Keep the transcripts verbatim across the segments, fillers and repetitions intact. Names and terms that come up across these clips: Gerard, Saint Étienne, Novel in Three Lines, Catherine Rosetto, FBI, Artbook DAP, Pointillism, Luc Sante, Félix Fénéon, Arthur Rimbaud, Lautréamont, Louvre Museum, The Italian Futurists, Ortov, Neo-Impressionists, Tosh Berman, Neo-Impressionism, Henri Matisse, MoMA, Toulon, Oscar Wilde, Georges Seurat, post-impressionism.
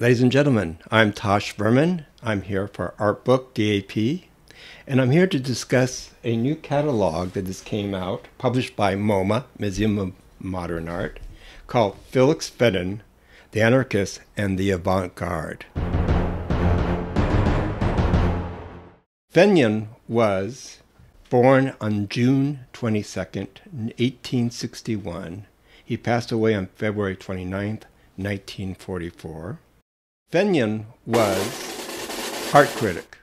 Ladies and gentlemen, I'm Tosh Berman. I'm here for Artbook D A P, and I'm here to discuss a new catalog that just came out, published by MoMA, Museum of Modern Art, called Félix Fénéon, the Anarchist and the Avant-Garde. Fénéon was born on June twenty-second, eighteen sixty-one. He passed away on February twenty-ninth, nineteen forty-four. Fénéon was art critic,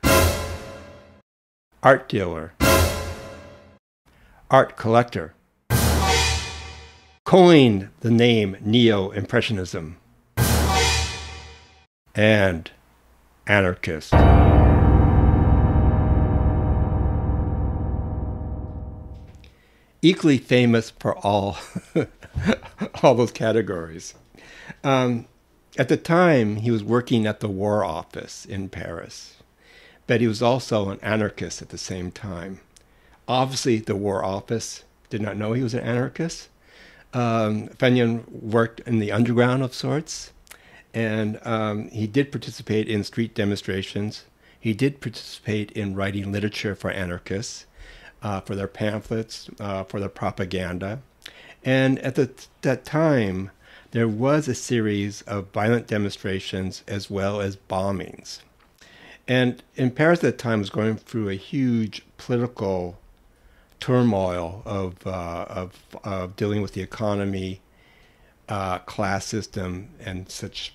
art dealer, art collector, coined the name Neo-Impressionism, and anarchist. Equally famous for all, all those categories. Um, At the time, he was working at the War Office in Paris, but he was also an anarchist at the same time. Obviously, the War Office did not know he was an anarchist. Um, Fénéon worked in the underground of sorts, and um, he did participate in street demonstrations. He did participate in writing literature for anarchists, uh, for their pamphlets, uh, for their propaganda. And at the, that time, there was a series of violent demonstrations as well as bombings. And in Paris at the time was going through a huge political turmoil of, uh, of, of dealing with the economy, uh, class system, and such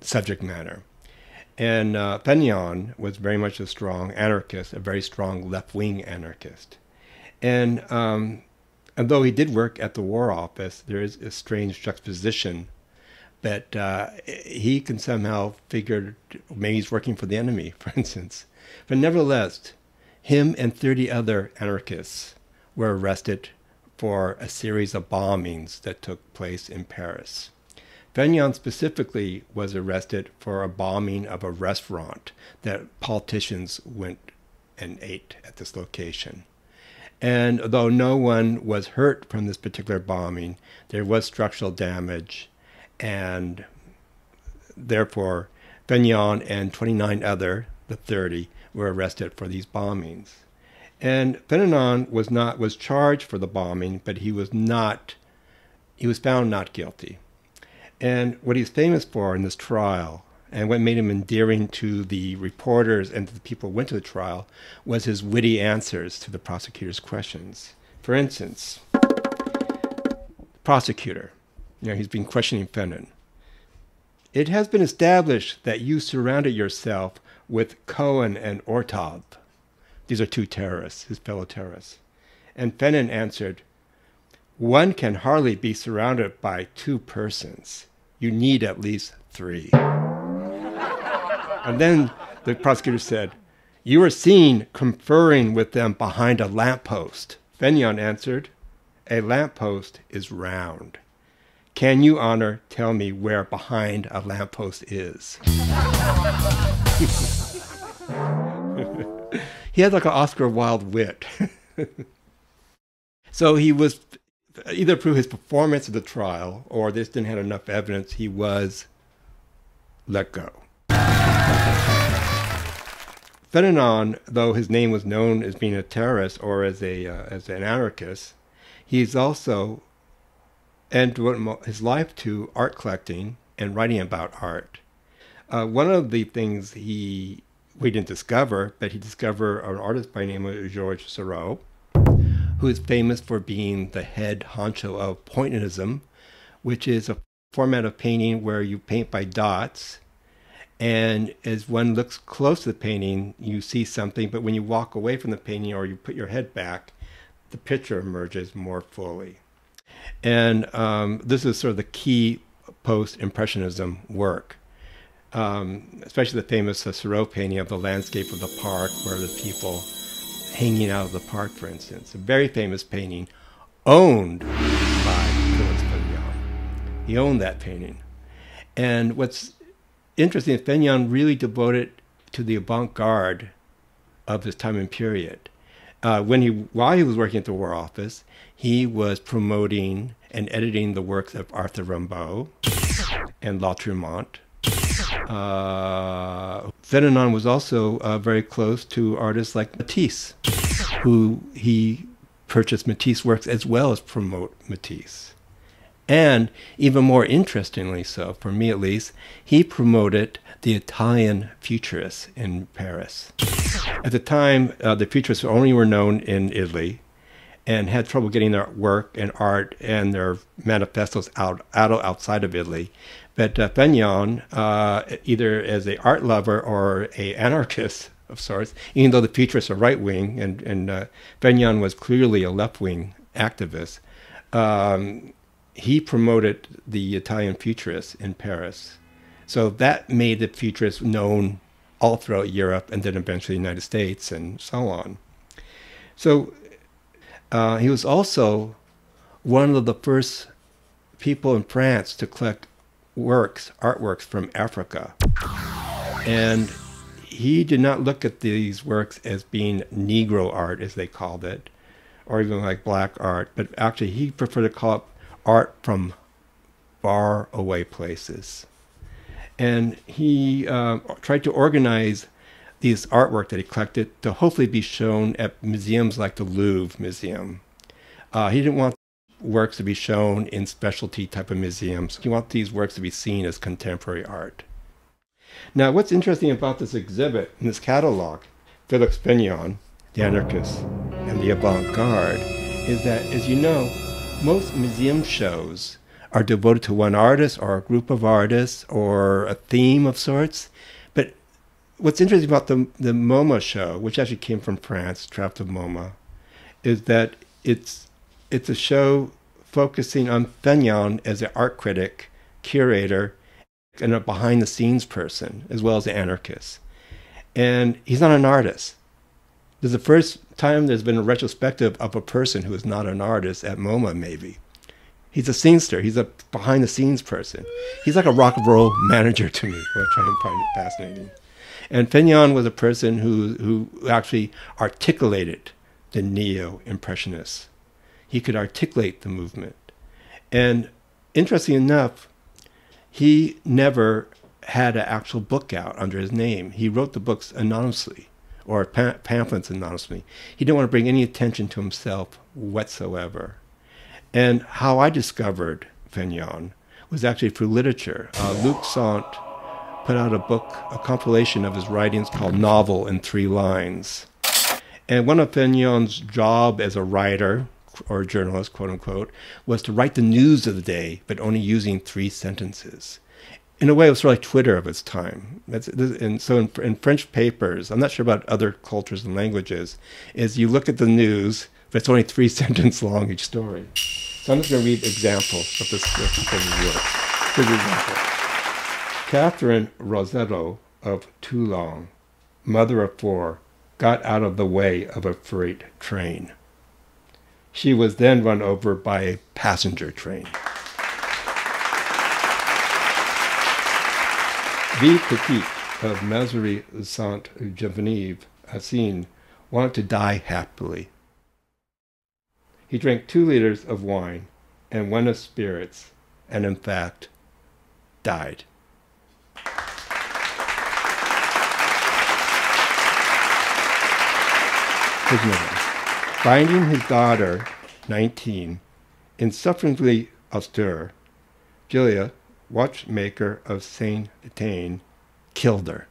subject matter. And uh, Fénéon was very much a strong anarchist, a very strong left-wing anarchist. And um, And though he did work at the War Office, there is a strange juxtaposition that uh, he can somehow figure maybe he's working for the enemy, for instance. But nevertheless, him and thirty other anarchists were arrested for a series of bombings that took place in Paris. Fénéon specifically was arrested for a bombing of a restaurant that politicians went and ate at this location. And although no one was hurt from this particular bombing, there was structural damage, and therefore Fénéon and twenty-nine other, the thirty, were arrested for these bombings. And Fénéon was not was charged for the bombing, but he was not he was found not guilty. And what he's famous for in this trial, and what made him endearing to the reporters and to the people who went to the trial, was his witty answers to the prosecutor's questions. For instance, prosecutor, you know, he's been questioning Fénéon. It has been established that you surrounded yourself with Cohen and Ortov. These are two terrorists, his fellow terrorists. And Fénéon answered, one can hardly be surrounded by two persons. You need at least three. And then the prosecutor said, you were seen conferring with them behind a lamppost. Fénéon answered, a lamppost is round. Can you, Honor, tell me where behind a lamppost is? He had like an Oscar Wilde wit. So he was, either through his performance at the trial or this didn't have enough evidence, he was let go. Fénéon, though his name was known as being a terrorist or as a uh, as an anarchist, he's also devoted his life to art collecting and writing about art. Uh, one of the things he we didn't discover, but he discovered an artist by the name of Georges Seurat, who is famous for being the head honcho of Pointillism, which is a format of painting where you paint by dots. And as one looks close to the painting, you see something, but when you walk away from the painting or you put your head back, the picture emerges more fully. And um, this is sort of the key post-impressionism work, um, especially the famous uh, Seurat painting of the landscape of the park, where the people hanging out of the park, for instance. A very famous painting owned by Félix Fénéon. He owned that painting. And what's interesting, Fénéon really devoted to the avant-garde of his time and period. Uh, when he, while he was working at the War Office, he was promoting and editing the works of Arthur Rimbaud and Lautréamont Uh, Fénéon was also uh, very close to artists like Matisse, who he purchased Matisse works as well as promote Matisse. And even more interestingly so, for me at least, he promoted the Italian futurists in Paris. At the time, uh, the futurists only were known in Italy and had trouble getting their work and art and their manifestos out, out outside of Italy. But uh, Fénéon, uh, either as an art lover or an anarchist of sorts, even though the futurists are right-wing, and, and uh, Fénéon was clearly a left-wing activist, um, he promoted the Italian futurists in Paris. So that made the futurists known all throughout Europe and then eventually the United States and so on. So uh, he was also one of the first people in France to collect works, artworks from Africa. And he did not look at these works as being Negro art, as they called it, or even like black art, but actually he preferred to call it art from far away places. And he uh, tried to organize these artwork that he collected to hopefully be shown at museums like the Louvre Museum. Uh, he didn't want works to be shown in specialty type of museums. He wanted these works to be seen as contemporary art. Now, what's interesting about this exhibit in this catalog, Félix Fénéon, the anarchist, and the avant-garde, is that, as you know, most museum shows are devoted to one artist or a group of artists or a theme of sorts. But what's interesting about the, the MoMA show, which actually came from France, trapped to MoMA, is that it's, it's a show focusing on Fénéon as an art critic, curator, and a behind-the-scenes person, as well as an anarchist. And he's not an artist. This is the first time there's been a retrospective of a person who is not an artist at MoMA, maybe. He's a scenester. He's a behind-the-scenes person. He's like a rock and roll manager to me, which I find fascinating. And Fénéon was a person who, who actually articulated the Neo-Impressionists. He could articulate the movement. And interesting enough, he never had an actual book out under his name. He wrote the books anonymously, or pamphlets anonymously. He didn't want to bring any attention to himself whatsoever. And how I discovered Fénéon was actually through literature. Uh, Luc Sante put out a book, a compilation of his writings called Novel in Three Lines. And one of Fénéon's job as a writer, or journalist, quote unquote, was to write the news of the day, but only using three sentences. In a way, it was sort of like Twitter of its time. That's, and so in, in French papers, I'm not sure about other cultures and languages, is you look at the news, but it's only three sentence long each story. So I'm just going to read examples of this particular work. Here's an example. Catherine Rosetto of Toulon, mother of four, got out of the way of a freight train. She was then run over by a passenger train. V. Petit of Mazery-Sainte-Genevieve, Assine, wanted to die happily. He drank two liters of wine and one of spirits, and in fact, died. Here's another one. Finding his daughter, nineteen, insufferably austere, Julia, watchmaker of Saint Étienne, killed her.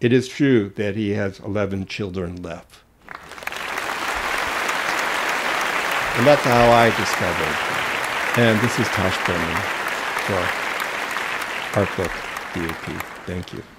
It is true that he has eleven children left. And that's how I discovered. And this is Tosh Berman for Artbook D A P. Thank you.